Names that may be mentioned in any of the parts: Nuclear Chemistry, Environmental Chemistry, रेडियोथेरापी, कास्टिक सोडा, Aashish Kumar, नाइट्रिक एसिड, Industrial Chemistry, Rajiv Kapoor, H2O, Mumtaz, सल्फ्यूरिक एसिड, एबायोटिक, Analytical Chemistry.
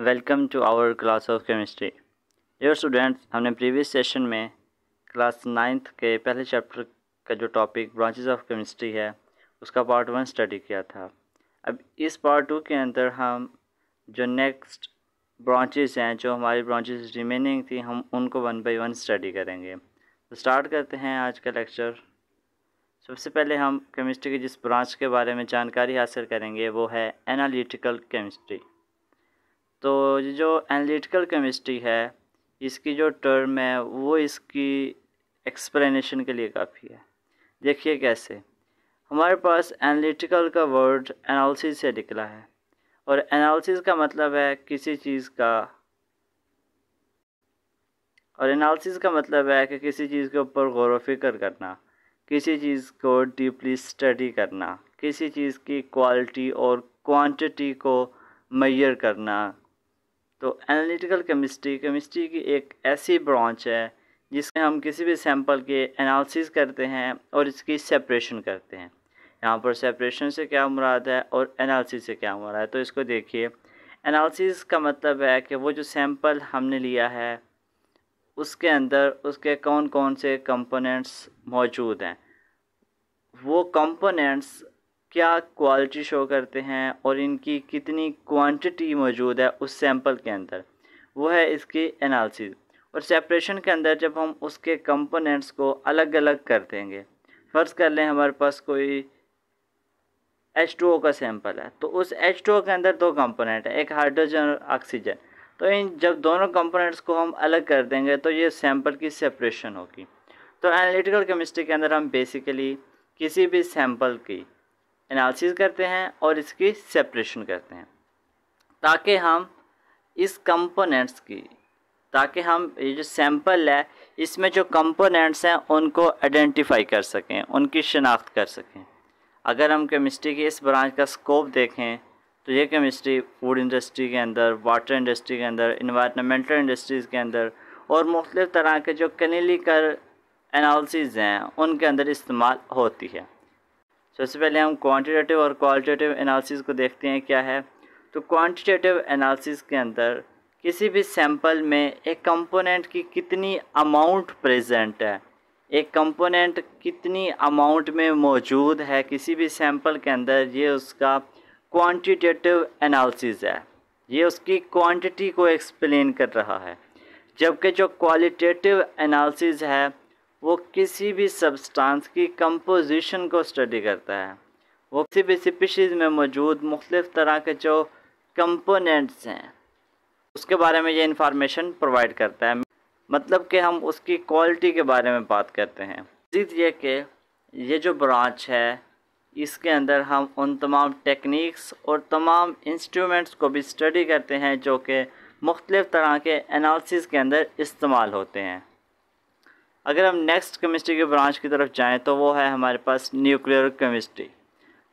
Welcome to our class of chemistry. Dear students, हमने previous session में class ninth के पहले चैप्टर का जो टॉपिक ब्रांचेस ऑफ केमिस्ट्री है उसका पार्ट वन स्टडी किया था। अब इस पार्ट टू के अंदर हम जो नेक्स्ट ब्रांचेस हैं, जो हमारी ब्रांचेस रिमेनिंग थी, हम उनको वन बाई वन स्टडी करेंगे। तो स्टार्ट करते हैं आज का लेक्चर। सबसे पहले हम केमिस्ट्री की जिस ब्रांच के बारे में जानकारी हासिल करेंगे वो है एनालिटिकल केमिस्ट्री। तो जो एनालिटिकल केमिस्ट्री है, इसकी जो टर्म है वो इसकी एक्सप्लेनेशन के लिए काफ़ी है। देखिए कैसे हमारे पास एनालिटिकल का वर्ड एनालिसिस से निकला है, और एनालिसिस का मतलब है किसी चीज़ का, और एनालिसिस का मतलब है कि किसी चीज़ के ऊपर गौर व फिक्र करना, किसी चीज़ को डीपली स्टडी करना, किसी चीज़ की क्वालिटी और क्वांटिटी को मेजर करना। तो एनालिटिकल केमिस्ट्री केमिस्ट्री की एक ऐसी ब्रांच है जिसमें हम किसी भी सैंपल के एनालिसिस करते हैं और इसकी सेपरेशन करते हैं। यहाँ पर सेपरेशन से क्या मुराद है और एनालिसिस से क्या मुराद है, तो इसको देखिए। एनालिसिस का मतलब है कि वो जो सैंपल हमने लिया है उसके अंदर उसके कौन कौन से कंपोनेंट्स मौजूद हैं, वो कंपोनेंट्स क्या क्वालिटी शो करते हैं और इनकी कितनी क्वांटिटी मौजूद है उस सैंपल के अंदर, वो है इसकी एनालिसिस। और सेपरेशन के अंदर जब हम उसके कंपोनेंट्स को अलग अलग कर देंगे, फ़र्ज़ कर लें हमारे पास कोई H2O का सैंपल है, तो उस H2O के अंदर दो कंपोनेंट है, एक हाइड्रोजन और ऑक्सीजन। तो इन जब दोनों कंपोनेंट्स को हम अलग कर देंगे तो ये सैंपल की सेपरेशन होगी। तो एनालिटिकल केमिस्ट्री के अंदर हम बेसिकली किसी भी सैंपल की एनालिसिस करते हैं और इसकी सेपरेशन करते हैं ताकि हम इस कंपोनेंट्स की, ताकि हम ये जो सैंपल है इसमें जो कंपोनेंट्स हैं उनको आइडेंटिफाई कर सकें, उनकी शनाख्त कर सकें। अगर हम केमिस्ट्री की इस ब्रांच का स्कोप देखें तो ये केमिस्ट्री फूड इंडस्ट्री के अंदर, वाटर इंडस्ट्री के अंदर, इन्वायरमेंटल इंडस्ट्रीज़ के अंदर और मुख्तलिफ़ तरह के जो क्लिनिकल एनालिसिस हैं उनके अंदर इस्तेमाल होती है। सबसे पहले हम क्वांटिटेटिव और क्वालिटेटिव एनालिसिस को देखते हैं क्या है। तो क्वांटिटेटिव एनालिसिस के अंदर किसी भी सैंपल में एक कंपोनेंट की कितनी अमाउंट प्रेजेंट है, एक कंपोनेंट कितनी अमाउंट में मौजूद है किसी भी सैंपल के अंदर, ये उसका क्वांटिटेटिव एनालिसिस है। ये उसकी क्वांटिटी को एक्सप्लेन कर रहा है। जबकि जो क्वालिटेटिव एनालिसिस है वो किसी भी सब्सटेंस की कंपोजिशन को स्टडी करता है, वो किसी भी स्पीशीज़ में मौजूद मुख्तलिफ़ तरह के जो कंपोनेंट्स हैं उसके बारे में ये इंफॉर्मेशन प्रोवाइड करता है। मतलब कि हम उसकी क्वालिटी के बारे में बात करते हैं। ये कि ये जो ब्रांच है इसके अंदर हम उन तमाम टेक्निक्स और तमाम इंस्ट्रूमेंट्स को भी स्टडी करते हैं जो कि मुख्तलिफ़ तरह के एनालिसिस के अंदर इस्तेमाल होते हैं। अगर हम नेक्स्ट केमिस्ट्री की ब्रांच की तरफ जाएं तो वो है हमारे पास न्यूक्लियर केमिस्ट्री।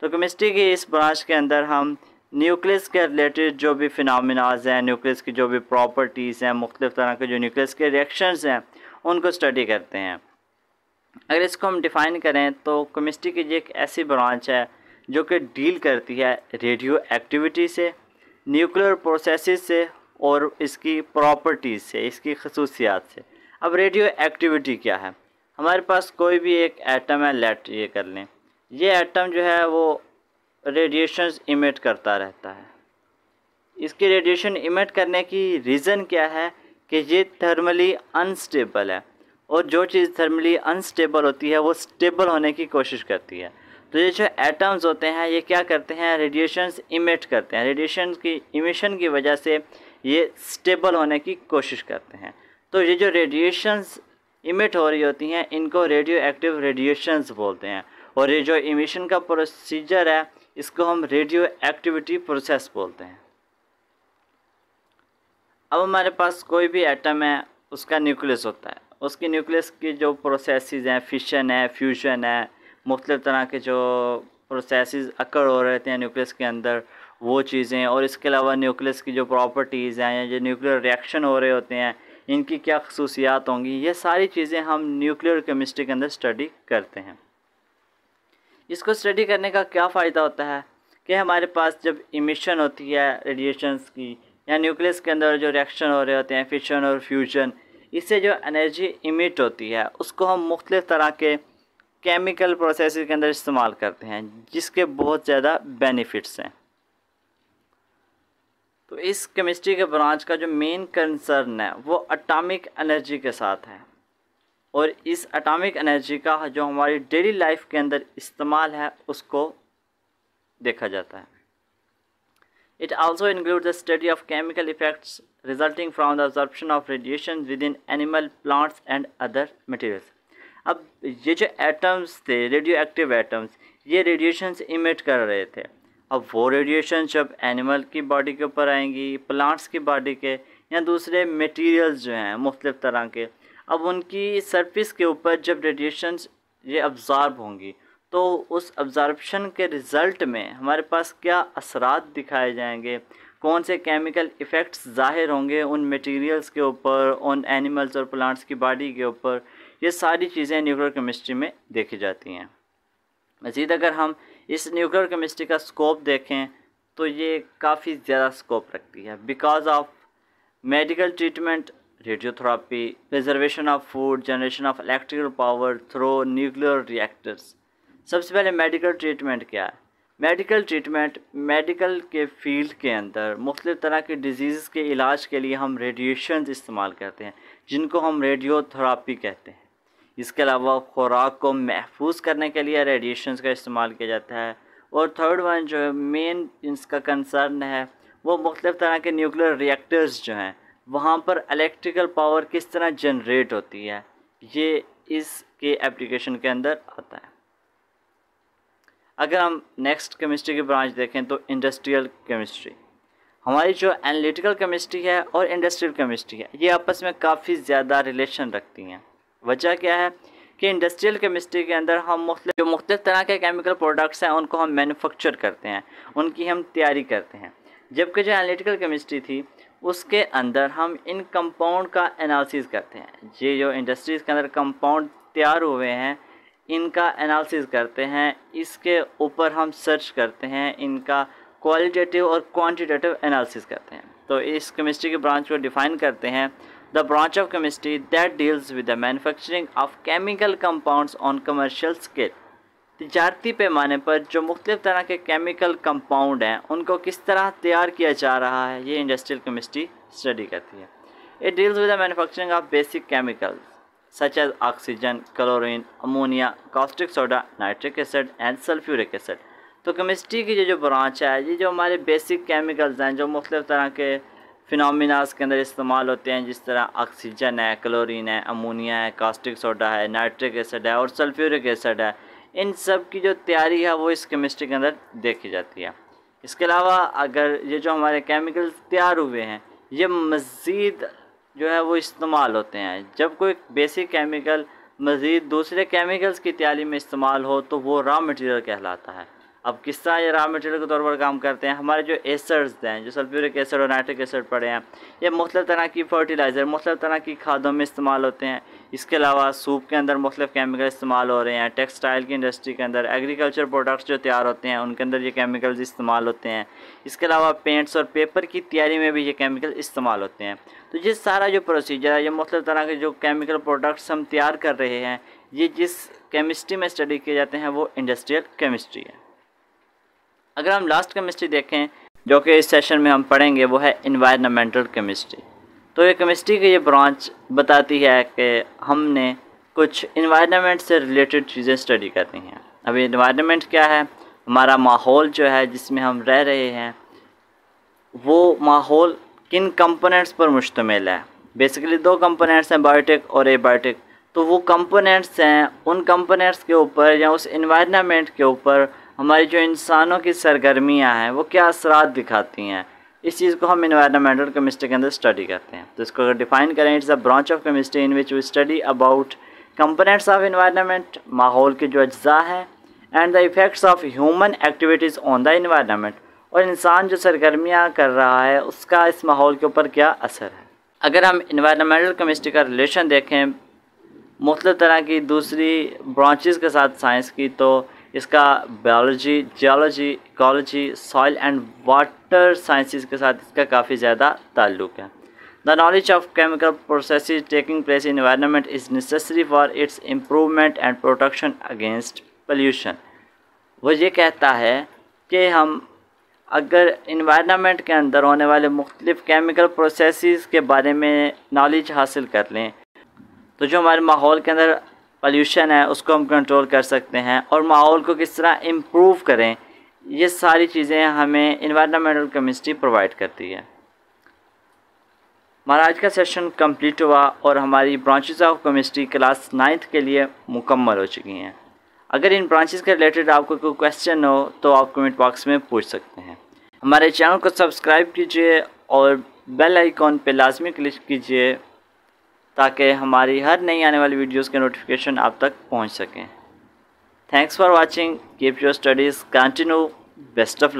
तो केमिस्ट्री की इस ब्रांच के अंदर हम न्यूक्लियस के रिलेटेड जो भी फिनोमिनाज हैं, न्यूक्लियस की जो भी प्रॉपर्टीज़ हैं, मुख्तलिफ़ तरह के जो न्यूक्लियस के रिएक्शंस हैं उनको स्टडी करते हैं। अगर इसको हम डिफ़ाइन करें तो केमिस्ट्री की ये एक ऐसी ब्रांच है जो कि डील करती है रेडियो एक्टिविटी से, न्यूक्लियर प्रोसेसेस से और इसकी प्रॉपर्टीज़ से, इसकी खसूसियात से। अब रेडियो एक्टिविटी क्या है, हमारे पास कोई भी एक एटम है, लेट ये कर लें, ये एटम जो है वो रेडिएशंस इमिट करता रहता है। इसकी रेडिएशन इमिट करने की रीज़न क्या है कि ये थर्मली अनस्टेबल है, और जो चीज़ थर्मली अनस्टेबल होती है वो स्टेबल होने की कोशिश करती है। तो ये जो एटम्स होते हैं ये क्या करते हैं, रेडिएशंस इमिट करते हैं। रेडिएशन की इमिशन की वजह से ये स्टेबल होने की कोशिश करते हैं। तो ये जो रेडिएशंस इमिट हो रही होती हैं इनको रेडियो एक्टिव रेडिएशंस बोलते हैं, और ये जो इमिशन का प्रोसीजर है इसको हम रेडियो एक्टिविटी प्रोसेस बोलते हैं। अब हमारे पास कोई भी एटम है, उसका न्यूक्लियस होता है, उसकी न्यूक्लियस की जो प्रोसेसेस हैं, फिशन है, फ्यूजन है, मुख्तलिफ़ तरह के जो प्रोसेसेस अकर हो रहे थे न्यूक्लियस के अंदर वो चीज़ें, और इसके अलावा न्यूक्लियस की जो प्रॉपर्टीज़ हैं या जो न्यूक्लियर रिएक्शन हो रहे होते हैं इनकी क्या खसूसियात होंगी, ये सारी चीज़ें हम न्यूक्लियर केमिस्ट्री के अंदर स्टडी करते हैं। इसको स्टडी करने का क्या फ़ायदा होता है कि हमारे पास जब इमिशन होती है रेडिएशंस की यहाँ न्यूक्लियस के अंदर जो रिएक्शन हो रहे होते हैं, फिशन और फ्यूजन, इससे जो एनर्जी इमिट होती है उसको हम मुख्तलिफ़ तरह के केमिकल प्रोसेस के अंदर इस्तेमाल करते हैं, जिसके बहुत ज़्यादा बेनिफिट्स हैं। तो इस केमिस्ट्री के ब्रांच का जो मेन कंसर्न है वो एटॉमिक एनर्जी के साथ है, और इस एटॉमिक एनर्जी का जो हमारी डेली लाइफ के अंदर इस्तेमाल है उसको देखा जाता है। It also include the study of chemical effects resulting from the absorption of radiation within animal, plants and other materials. अब ये जो एटम्स थे, रेडियो एक्टिव एटम्स, ये रेडिएशंस इमिट कर रहे थे। अब वो रेडिएशन जब एनिमल की बॉडी के ऊपर आएंगी, प्लांट्स की बॉडी के या दूसरे मटेरियल्स जो हैं मुख्तलिफ़ तरह के, अब उनकी सरफेस के ऊपर जब रेडिएशंस ये अब्ज़ॉर्ब होंगी तो उस अब्ज़ॉर्प्शन के रिज़ल्ट में हमारे पास क्या असरात दिखाए जाएंगे, कौन से केमिकल इफ़ेक्ट्स ज़ाहिर होंगे उन मटेरियल्स के ऊपर, उन एनिमल्स और प्लांट्स की बॉडी के ऊपर, ये सारी चीज़ें न्यूक्लियर केमिस्ट्री में देखी जाती हैं। मज़ीद अगर हम इस न्यूक्लियर केमिस्ट्री का स्कोप देखें तो ये काफ़ी ज़्यादा स्कोप रखती है, because of medical treatment, रेडियोथेरापी, preservation of food, generation of electrical power through nuclear reactors. सबसे पहले मेडिकल ट्रीटमेंट क्या है? मेडिकल ट्रीटमेंट, मेडिकल के फील्ड के अंदर मुख्तलिफ़ तरह के डिजीज़ के इलाज के लिए हम रेडिएशन इस्तेमाल करते हैं, जिनको हम रेडियोथेरापी कहते हैं। इसके अलावा ख़ुराक को महफूज करने के लिए रेडिएशंस का इस्तेमाल किया जाता है। और थर्ड वन जो मेन इसका कंसर्न है वो मुख्तलिफ़ तरह के न्यूक्लियर रिएक्टर्स जो हैं वहाँ पर इलेक्ट्रिकल पावर किस तरह जनरेट होती है, ये इसके एप्लीकेशन के अंदर आता है। अगर हम नेक्स्ट केमिस्ट्री की ब्रांच देखें तो इंडस्ट्रियल केमिस्ट्री। हमारी जो एनालिटिकल केमिस्ट्री है और इंडस्ट्रियल केमिस्ट्री है ये आपस में काफ़ी ज़्यादा रिलेशन रखती हैं। वजह क्या है कि इंडस्ट्रियल केमिस्ट्री के अंदर हम मुख्तलिफ़ तरह के केमिकल प्रोडक्ट्स हैं उनको हम मैन्युफैक्चर करते हैं, उनकी हम तैयारी करते हैं, जबकि जो एनालिटिकल केमिस्ट्री थी उसके अंदर हम इन कंपाउंड का एनालिसिस करते हैं। ये जो इंडस्ट्रीज़ के अंदर कंपाउंड तैयार हुए हैं इनका एनालिसिस करते हैं, इसके ऊपर हम सर्च करते हैं, इनका क्वालिटेटिव और क्वान्टिटेटिव एनालिसिस करते हैं। तो इस केमिस्ट्री की ब्रांच को डिफ़ाइन करते हैं The branch of chemistry that deals with the manufacturing of chemical compounds on commercial scale। तजारती पैमाने पर जो मुख्तलिफ़ तरह के केमिकल कंपाउंड हैं उनको किस तरह तैयार किया जा रहा है ये इंडस्ट्रियल केमिस्ट्री स्टडी करती है। It deals with the manufacturing of basic chemicals such as oxygen, chlorine, ammonia, caustic soda, nitric acid and sulfuric acid। तो केमिस्ट्री की जो ब्रांच है ये जो हमारे बेसिक केमिकल्स हैं जो मुख्तलिफ़ तरह के फिनोमिनास के अंदर इस्तेमाल होते हैं, जिस तरह ऑक्सीजन है, क्लोरीन है, अमोनिया है, कास्टिक सोडा है, नाइट्रिक एसिड है और सल्फ्यूरिक एसिड है, इन सब की जो तैयारी है वो इस केमिस्ट्री के अंदर देखी जाती है। इसके अलावा अगर ये जो हमारे केमिकल्स तैयार हुए हैं ये मज़ीद जो है वो इस्तेमाल होते हैं। जब कोई बेसिक केमिकल मज़ीद दूसरे केमिकल्स की तैयारी में इस्तेमाल हो तो वो रॉ मटेरियल कहलाता है। अब किस तरह ये रॉ मटेरियल के तौर पर काम करते हैं, हमारे जो एसड्स हैं, जो सल्फ्यूरिक एसिड और नाइट्रिक एसिड पड़े हैं, ये मुख्तलिफ़ तरह की फर्टिलाइज़र, मुख्तलिफ़ तरह की खादों में इस्तेमाल होते हैं। इसके अलावा सूप के अंदर मुख्तलिफ़ केमिकल इस्तेमाल हो रहे हैं, टेक्सटाइल की इंडस्ट्री के अंदर एग्रीकल्चर प्रोडक्ट्स जो तैयार होते हैं उनके अंदर ये केमिकल्स इस्तेमाल होते हैं। इसके अलावा पेंट्स और पेपर की तैयारी में भी ये केमिकल इस्तेमाल होते हैं। तो ये सारा जो प्रोसीजर है, ये मुख्तलिफ़ तरह के जो केमिकल प्रोडक्ट्स हम तैयार कर रहे हैं, ये जिस केमिस्ट्री में स्टडी किए जाते हैं वो इंडस्ट्रियल केमिस्ट्री है। अगर हम लास्ट केमिस्ट्री देखें जो कि इस सेशन में हम पढ़ेंगे वो है इन्वायरमेंटल केमिस्ट्री। तो ये केमिस्ट्री की ये ब्रांच बताती है कि हमने कुछ इन्वायरमेंट से रिलेटेड चीज़ें स्टडी करनी हैं। अब इन्वायरमेंट क्या है? हमारा माहौल जो है जिसमें हम रह रहे हैं, वो माहौल किन कंपोनेंट्स पर मुश्तमिल है। बेसिकली दो कंपोनेंट्स हैं, बायोटिक और एबायोटिक। तो वो कंपोनेंट्स हैं, उन कंपोनेंट्स के ऊपर या उस इन्वायरमेंट के ऊपर हमारी जो इंसानों की सरगर्मियाँ हैं वो क्या असरात दिखाती हैं, इस चीज़ को हम इन्वायरमेंटल केमिस्ट्री के अंदर स्टडी करते हैं। तो इसको अगर डिफाइन करें, it's a branch of chemistry in which we study about components of environment, माहौल के जो अज्जा हैं, and the effects of human activities on the environment. और इंसान जो सरगर्मियाँ कर रहा है उसका इस माहौल के ऊपर क्या असर है। अगर हम इन्वायरमेंटल केमिस्ट्री का रिलेशन देखें मुख्तलिफ़ तरह की दूसरी ब्रांचेज़ के साथ साइंस की, तो इसका biology, geology, ecology, soil and water sciences के साथ इसका काफ़ी ज़्यादा ताल्लुक़ है। The knowledge of chemical processes taking place in environment is necessary for its improvement and protection against pollution. वो ये कहता है कि हम अगर एनवायरनमेंट के अंदर होने वाले मुख्तलिफ़ केमिकल प्रोसेसेस के बारे में नॉलेज हासिल कर लें तो जो हमारे माहौल के अंदर पॉल्यूशन है उसको हम कंट्रोल कर सकते हैं और माहौल को किस तरह इम्प्रूव करें, ये सारी चीज़ें हमें एनवायरनमेंटल केमिस्ट्री प्रोवाइड करती है। हमारा आज का सेशन कंप्लीट हुआ और हमारी branches of chemistry class 9th के लिए मुकम्मल हो चुकी हैं। अगर इन ब्रांचेस के रिलेटेड आपको कोई क्वेश्चन हो तो आप कमेंट बॉक्स में पूछ सकते हैं। हमारे चैनल को सब्सक्राइब कीजिए और बेल आइकॉन पर लाजमी क्लिक कीजिए ताकि हमारी हर नई आने वाली वीडियोस के नोटिफिकेशन आप तक पहुंच सकें। Thanks for watching, keep your studies continue, best of luck.